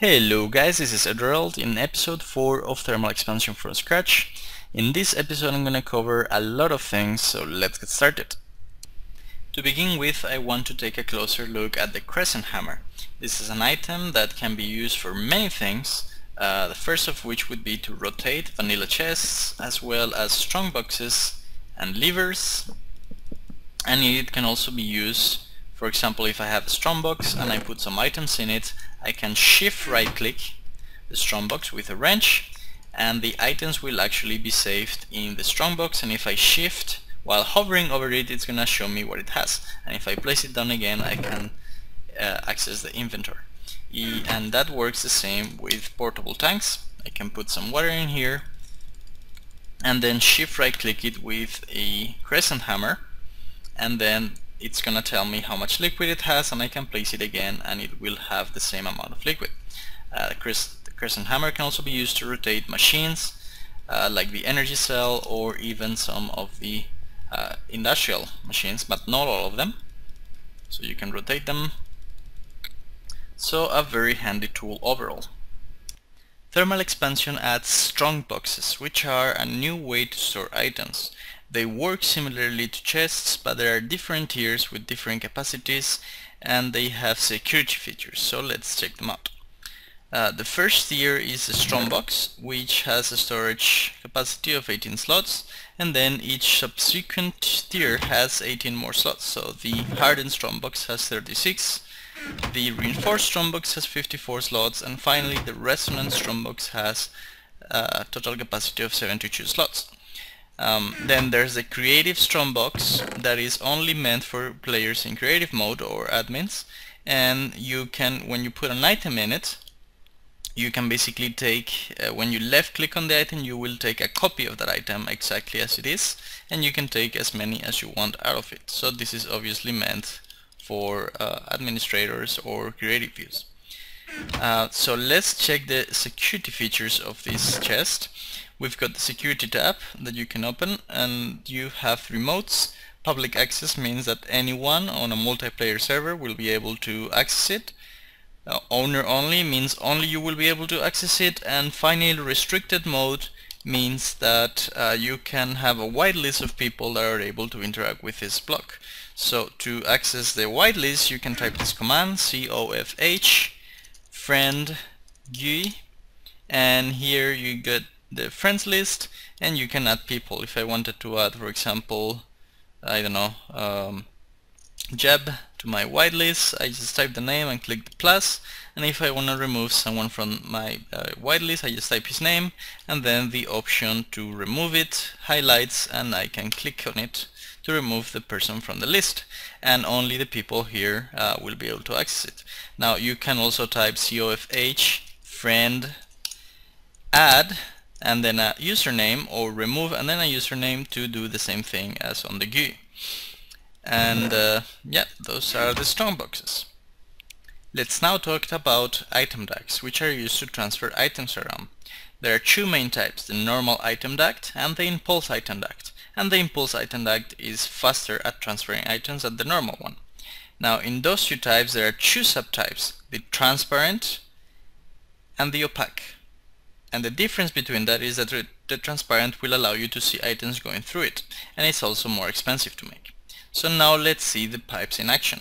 Hello guys, this is Edoreld in episode 4 of Thermal Expansion from Scratch. In this episode I'm gonna cover a lot of things, so let's get started. To begin with, I want to take a closer look at the Crescent Hammer. This is an item that can be used for many things, the first of which would be to rotate Vanilla Chests, as well as Strong Boxes and levers, and it can also be used, for example, if I have a Strongbox and I put some items in it, I can shift right click the Strongbox with a wrench and the items will actually be saved in the Strongbox, and if I shift while hovering over it, it's gonna show me what it has, and if I place it down again I can access the inventory. And that works the same with portable tanks. I can put some water in here and then shift right click it with a Crescent Hammer, and then it's gonna tell me how much liquid it has, and I can place it again and it will have the same amount of liquid. The Crescent Hammer can also be used to rotate machines like the energy cell or even some of the industrial machines, but not all of them, so you can rotate them. So a very handy tool overall. Thermal Expansion adds Strong Boxes, which are a new way to store items. They work similarly to chests, but there are different tiers with different capacities and they have security features, so let's check them out. The first tier is the Strongbox, which has a storage capacity of 18 slots, and then each subsequent tier has 18 more slots, so the Hardened Strongbox has 36, the Reinforced Strongbox has 54 slots, and finally the Resonant Strongbox has a total capacity of 72 slots. Then there's the Creative Strongbox that is only meant for players in creative mode or admins, and you can, when you put an item in it, you can basically take, when you left click on the item, you will take a copy of that item exactly as it is, and you can take as many as you want out of it. So this is obviously meant for administrators or creative use. So let's check the security features of this chest. We've got the security tab that you can open, and you have remotes. Public access means that anyone on a multiplayer server will be able to access it. Owner only means only you will be able to access it, and finally restricted mode means that you can have a wide list of people that are able to interact with this block. So to access the wide list you can type this command, c-o-f-h friend-gui, and here you get the friends list and you can add people. If I wanted to add, for example, I don't know, Jeb to my wide list, I just type the name and click the plus, and if I want to remove someone from my wide list, I just type his name and then the option to remove it highlights, and I can click on it to remove the person from the list, and only the people here will be able to access it. Now you can also type cofh friend add and then a username, or remove and then a username, to do the same thing as on the GUI. And yeah, those are the Strong Boxes. Let's now talk about item ducts, which are used to transfer items around. There are two main types, the normal item duct and the impulse item duct, and the impulse item duct is faster at transferring items than the normal one. Now in those two types there are two subtypes, the transparent and the opaque. And the difference between that is that the transparent will allow you to see items going through it, and it's also more expensive to make. So now let's see the pipes in action.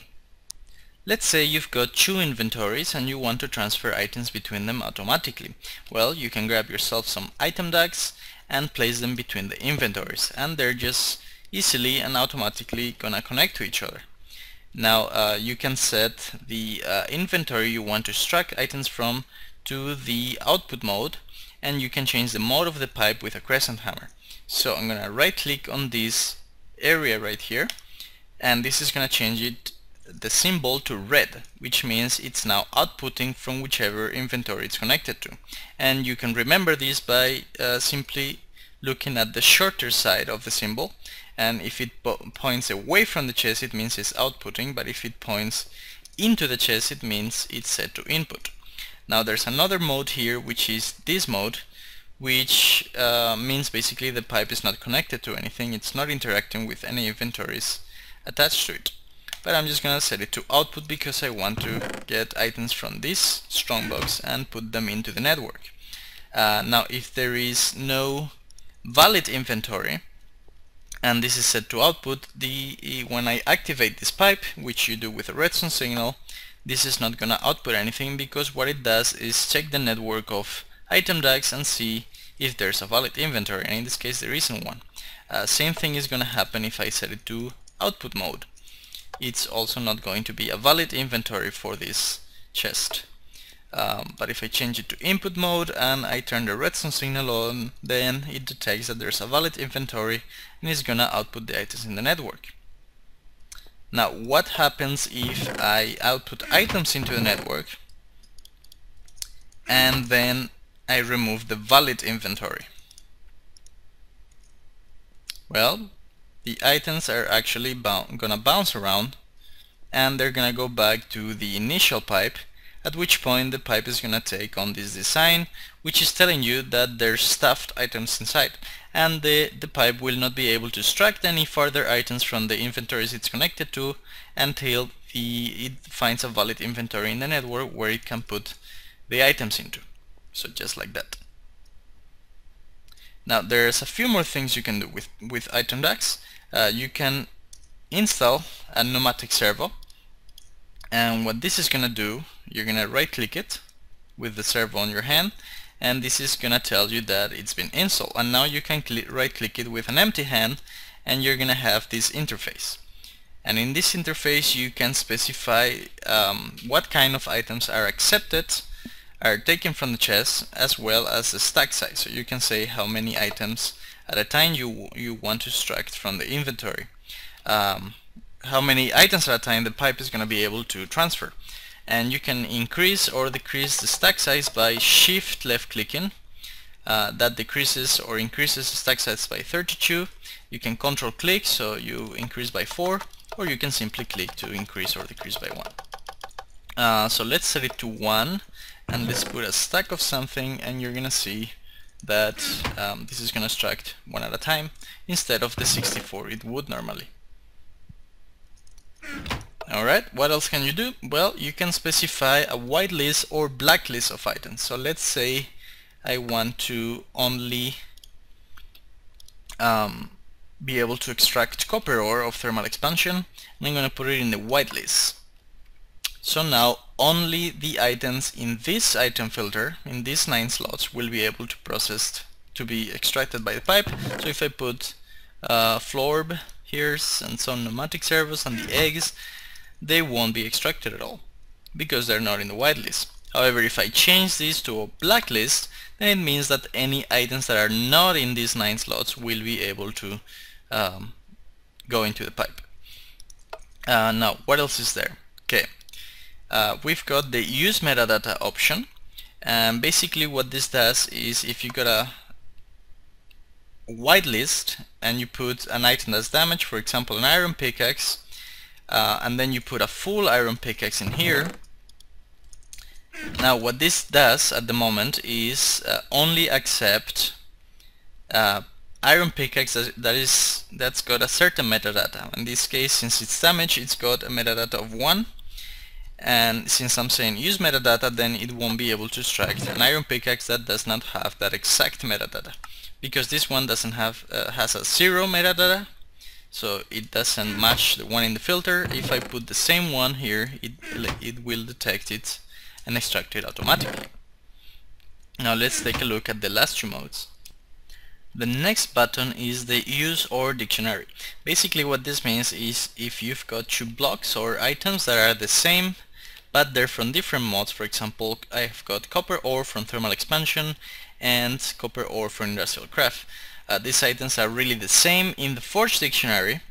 Let's say you've got two inventories and you want to transfer items between them automatically. Well, you can grab yourself some item ducts and place them between the inventories, and they're just easily and automatically gonna connect to each other. Now you can set the inventory you want to extract items from to the output mode, and you can change the mode of the pipe with a Crescent Hammer. So I'm gonna right click on this area right here, and this is gonna change it, the symbol, to red, which means it's now outputting from whichever inventory it's connected to. And you can remember this by simply looking at the shorter side of the symbol, and if it points away from the chest it means it's outputting, but if it points into the chest it means it's set to input. Now there's another mode here, which is this mode, which means basically the pipe is not connected to anything, it's not interacting with any inventories attached to it. but I'm just gonna set it to output because I want to get items from this strongbox and put them into the network. Now if there is no valid inventory and this is set to output, when I activate this pipe, which you do with a redstone signal, this is not gonna output anything, because what it does is check the network of item ducts and see if there's a valid inventory, and in this case there isn't one. Same thing is gonna happen if I set it to output mode. It's also not going to be a valid inventory for this chest. But if I change it to input mode and I turn the redstone signal on, then it detects that there's a valid inventory and is gonna output the items in the network. Now what happens if I output items into the network and then I remove the valid inventory? Well, the items are actually gonna bounce around and they're gonna go back to the initial pipe, at which point the pipe is gonna take on this design, which is telling you that there's stuffed items inside, and the pipe will not be able to extract any further items from the inventories it's connected to until it finds a valid inventory in the network where it can put the items into. So just like that. Now there's a few more things you can do with item ducts. You can install a pneumatic servo, and what this is gonna do, you're gonna right click it with the servo on your hand, and this is gonna tell you that it's been installed, and now you can right click it with an empty hand and you're gonna have this interface. And in this interface you can specify what kind of items are accepted, are taken from the chest, as well as the stack size. So you can say how many items at a time you want to extract from the inventory. How many items at a time the pipe is going to be able to transfer. And you can increase or decrease the stack size by shift left clicking. That decreases or increases the stack size by 32. You can control click, so you increase by 4, or you can simply click to increase or decrease by 1. So let's set it to 1. And let's put a stack of something, and you're gonna see that this is gonna extract one at a time instead of the 64 it would normally. Alright, what else can you do? Well, you can specify a whitelist or blacklist of items. So let's say I want to only be able to extract copper ore of Thermal Expansion, and I'm gonna put it in the whitelist. So now only the items in this item filter, in these 9 slots, will be able to process to be extracted by the pipe. So if I put Florb here and some pneumatic servos and the eggs, they won't be extracted at all because they're not in the whitelist. However, if I change this to a blacklist, then it means that any items that are not in these 9 slots will be able to go into the pipe. Now, what else is there? Okay. We've got the use metadata option, and basically what this does is if you got a whitelist and you put an item that's damaged, for example an iron pickaxe, and then you put a full iron pickaxe in here. Now what this does at the moment is only accept iron pickaxe that's got a certain metadata. In this case, since it's damaged, it's got a metadata of 1. And since I'm saying use metadata, then it won't be able to extract an iron pickaxe that does not have that exact metadata, because this one doesn't have has a 0 metadata, so it doesn't match the one in the filter. If I put the same one here, it will detect it and extract it automatically. Now let's take a look at the last 2 modes. The next button is the use or dictionary. Basically what this means is if you've got 2 blocks or items that are the same, but they're from different mods. For example, I've got copper ore from Thermal Expansion and copper ore from Industrial Craft. These items are really the same in the Forge dictionary,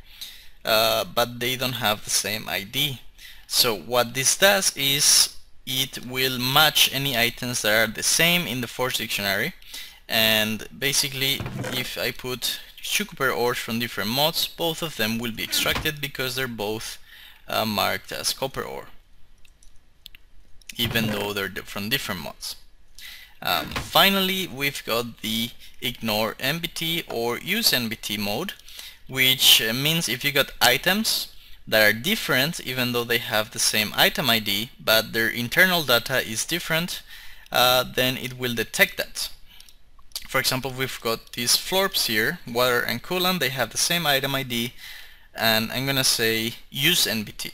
but they don't have the same ID. So what this does is it will match any items that are the same in the Forge dictionary, and basically if I put 2 copper ores from different mods, both of them will be extracted because they're both marked as copper ore, even though they're from different mods. Finally, we've got the ignore NBT or use NBT mode, which means if you got items that are different even though they have the same item ID, but their internal data is different, then it will detect that. For example, we've got these Florbs here, water and coolant, they have the same item ID, and I'm gonna say use NBT.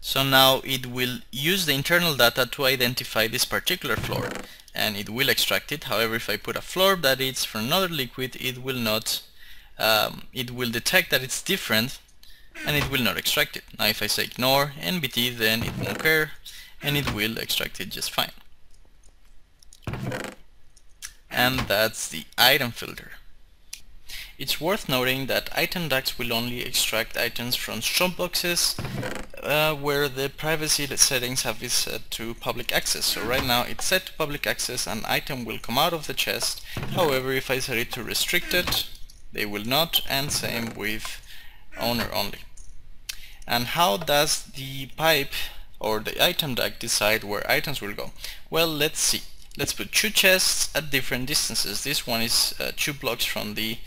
So now it will use the internal data to identify this particular Florb, and it will extract it. However, if I put a Florb that is from another liquid, it will not, it will detect that it's different and it will not extract it. Now if I say ignore NBT, then it won't care and it will extract it just fine. And that's the item filter. It's worth noting that item ducts will only extract items from strongboxes where the privacy settings have been set to public access. So right now it's set to public access, an item will come out of the chest. However, if I set it to restricted, they will not, and same with owner only. And how does the pipe or the item duct decide where items will go? Well, let's see. Let's put two chests at different distances. This one is 2 blocks from the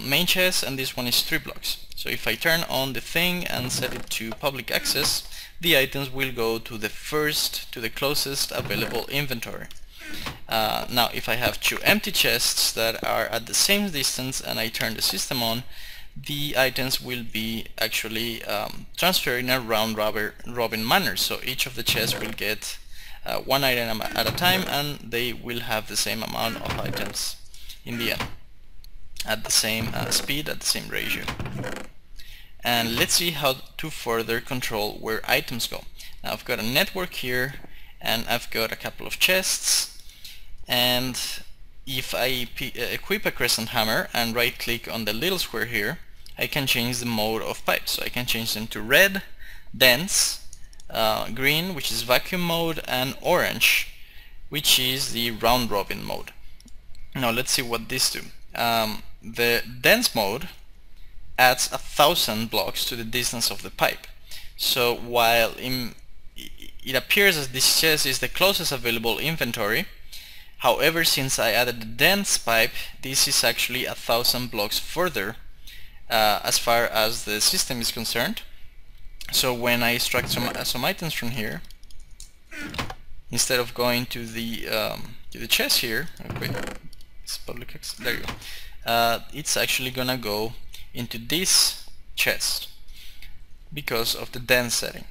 main chest, and this one is 3 blocks. So if I turn on the thing and set it to public access, the items will go to the closest available inventory. Now if I have 2 empty chests that are at the same distance and I turn the system on, the items will be actually transferred in a round-robin manner. So each of the chests will get 1 item at a time, and they will have the same amount of items in the end, at the same speed, at the same ratio. And let's see how to further control where items go. Now I've got a network here, and I've got a couple of chests, and if I equip a Crescent Hammer and right click on the little square here, I can change the mode of pipes. So I can change them to red, dense, green, which is vacuum mode, and orange, which is the round robin mode. Now let's see what these do. The dense mode adds 1,000 blocks to the distance of the pipe. So while it appears as this chest is the closest available inventory, however, since I added the dense pipe, this is actually 1,000 blocks further as far as the system is concerned. So when I extract some items from here, instead of going to the chest here, okay, it's public access, there you go, it's actually gonna go into this chest because of the dense setting.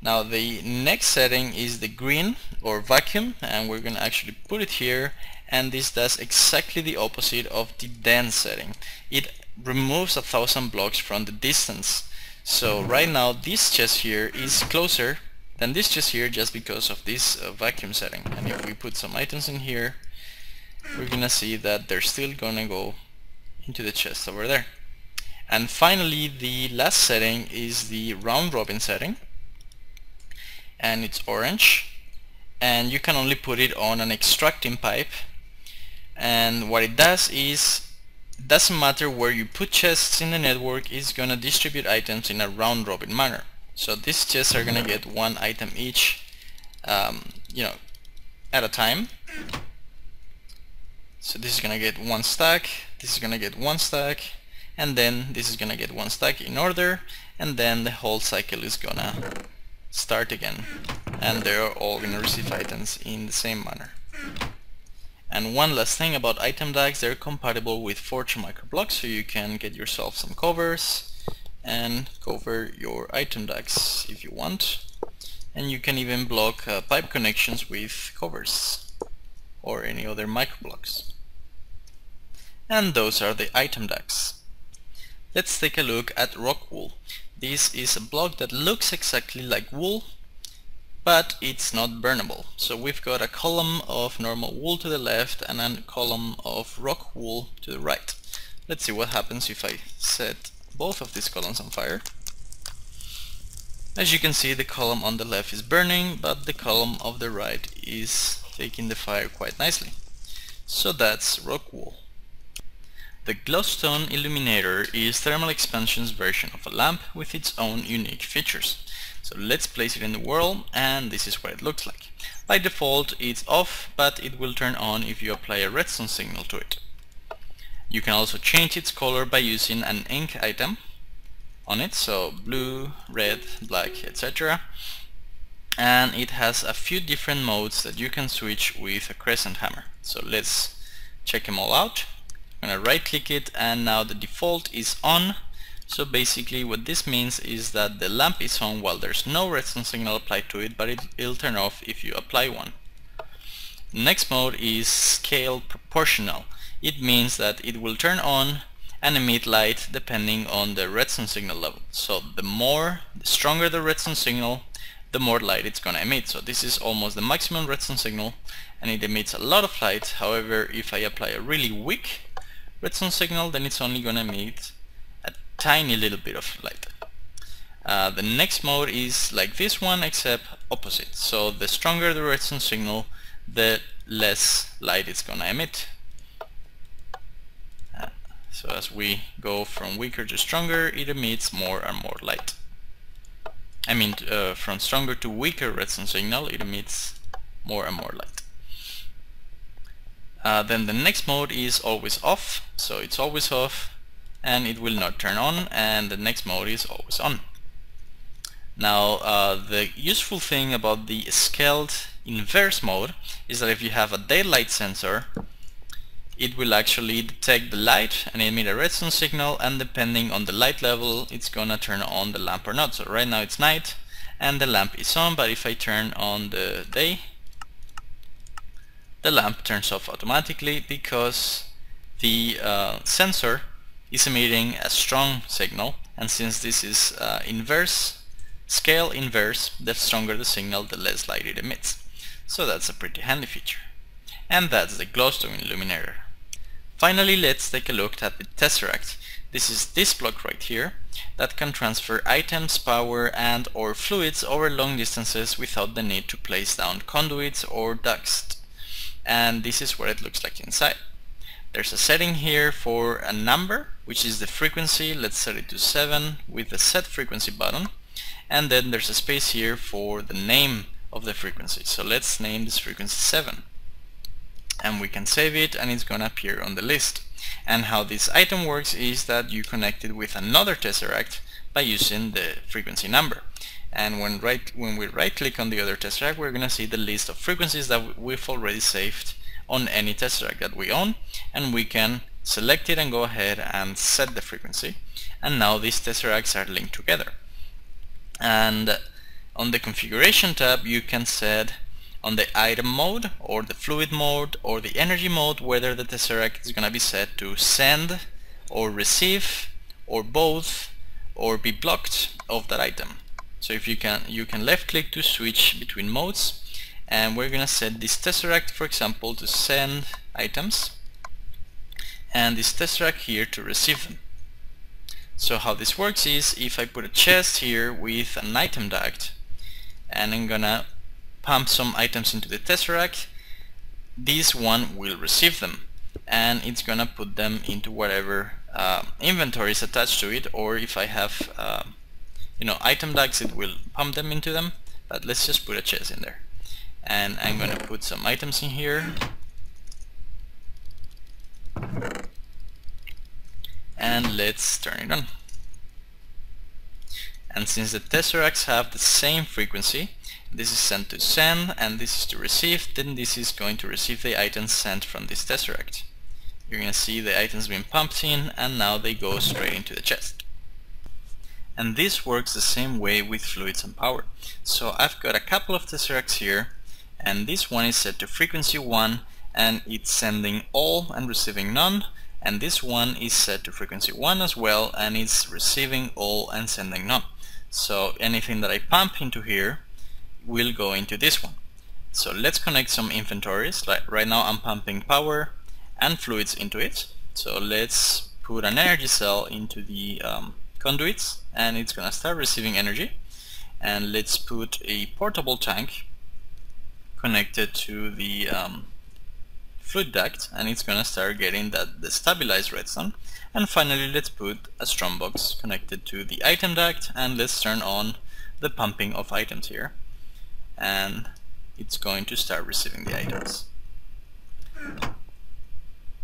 Now the next setting is the green or vacuum, and we're gonna actually put it here, and this does exactly the opposite of the dense setting. It removes 1,000 blocks from the distance. So right now this chest here is closer than this chest here just because of this vacuum setting, and if we put some items in here, we're gonna see that they're still gonna go into the chest over there. And finally, the last setting is the round robin setting, and it's orange, and you can only put it on an extracting pipe, and what it does is, it doesn't matter where you put chests in the network, it's gonna distribute items in a round robin manner. So these chests are gonna get 1 item each, you know, at a time. So this is gonna get 1 stack, this is gonna get 1 stack, and then this is gonna get 1 stack in order, and then the whole cycle is gonna start again, and they're all gonna receive items in the same manner. And one last thing about item ducts, they're compatible with Forge microblocks, so you can get yourself some covers and cover your item ducts if you want, and you can even block pipe connections with covers or any other microblocks. And those are the item ducts. Let's take a look at rock wool. This is a block that looks exactly like wool, but it's not burnable. So we've got a column of normal wool to the left and a column of rock wool to the right. Let's see what happens if I set both of these columns on fire. As you can see, the column on the left is burning, but the column of the right is taking the fire quite nicely. So that's rock wool. The Glowstone Illuminator is Thermal Expansion's version of a lamp with its own unique features. So let's place it in the world, and this is what it looks like. By default it's off, but it will turn on if you apply a redstone signal to it. You can also change its color by using an ink item on it, so blue, red, black, etc. And it has a few different modes that you can switch with a crescent hammer. So let's check them all out. I'm going to right click it, and now the default is on. So basically what this means is that the lamp is on while there's no resonance signal applied to it, but it'll turn off if you apply one. Next mode is scale proportional. It means that it will turn on and emit light depending on the redstone signal level. So the stronger the redstone signal, the more light it's going to emit. So this is almost the maximum redstone signal, and it emits a lot of light. However, if I apply a really weak redstone signal, then it's only going to emit a tiny little bit of light. The next mode is like this one, except opposite. So the stronger the redstone signal, the less light it's going to emit. So as we go from weaker to stronger, it emits more and more light. I mean, from stronger to weaker redstone signal, it emits more and more light. Then the next mode is always off, so it's always off and it will not turn on, and the next mode is always on. Now the useful thing about the scaled inverse mode is that if you have a daylight sensor, it will actually detect the light and emit a redstone signal, and depending on the light level, it's gonna turn on the lamp or not. So right now it's night and the lamp is on, but if I turn on the day, the lamp turns off automatically because the sensor is emitting a strong signal, and since this is inverse, scale inverse, the stronger the signal, the less light it emits. So that's a pretty handy feature. And that's the Glowstone Illuminator. Finally, let's take a look at the Tesseract. This is this block right here that can transfer items, power and or fluids over long distances without the need to place down conduits or ducts. And this is what it looks like inside. There's a setting here for a number, which is the frequency. Let's set it to 7 with the set frequency button, and then there's a space here for the name of the frequency. So let's name this frequency 7, and we can save it and it's gonna appear on the list. And how this item works is that you connect it with another Tesseract by using the frequency number. And when we right click on the other Tesseract, we're going to see the list of frequencies that we've already saved on any Tesseract that we own, and we can select it and go ahead and set the frequency, and now these Tesseracts are linked together. And on the configuration tab you can set on the item mode or the fluid mode or the energy mode whether the Tesseract is going to be set to send or receive or both or be blocked of that item. So if you can left click to switch between modes, and we're gonna set this Tesseract, for example, to send items and this Tesseract here to receive them. So how this works is if I put a chest here with an item duct and I'm gonna pump some items into the Tesseract, this one will receive them and it's gonna put them into whatever inventory is attached to it, or if I have item ducts, it will pump them into them. But let's just put a chest in there, and I'm gonna put some items in here, and let's turn it on. And since the Tesseracts have the same frequency, this is sent to send and this is to receive, then this is going to receive the items sent from this Tesseract. You're gonna see the items being pumped in, and now they go straight into the chest. And this works the same way with fluids and power. So I've got a couple of Tesseracts here, and this one is set to frequency 1 and it's sending all and receiving none, and this one is set to frequency 1 as well and it's receiving all and sending none. So anything that I pump into here will go into this one. So let's connect some inventories. Like right now I'm pumping power and fluids into it, so let's put an energy cell into the conduits and it's gonna start receiving energy. And let's put a portable tank connected to the fluid duct and it's gonna start getting that destabilized redstone. And finally let's put a strong box connected to the item duct and let's turn on the pumping of items here, and it's going to start receiving the items.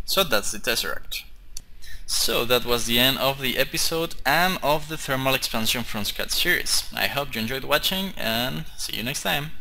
So that's the Tesseract. So that was the end of the episode and of the Thermal Expansion from Scratch series. I hope you enjoyed watching and see you next time.